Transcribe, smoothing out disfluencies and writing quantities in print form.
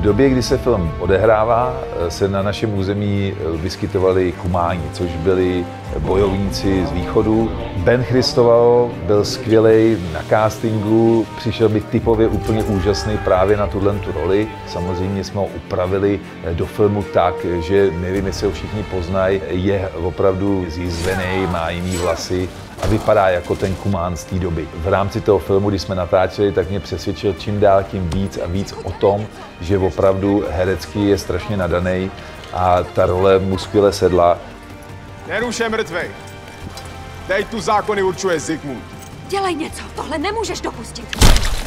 V době, kdy se film odehrává, se na našem území vyskytovali kumáni, což byli bojovníci z východu. Ben Cristovao byl skvělý na castingu, přišel by typově úplně úžasný právě na tuhle roli. Samozřejmě jsme ho upravili do filmu tak, že nevím, jestli ho všichni poznají, je opravdu zjizvený, má jiný vlasy a vypadá jako ten kumán z té doby. V rámci toho filmu, když jsme natáčeli, tak mě přesvědčil čím dál tím víc a víc o tom, že opravdu herecký je strašně nadaný a ta role mu skvěle sedla. Neruše mrtvej. Teď tu zákony určuje Zygmunt. Dělej něco, tohle nemůžeš dopustit.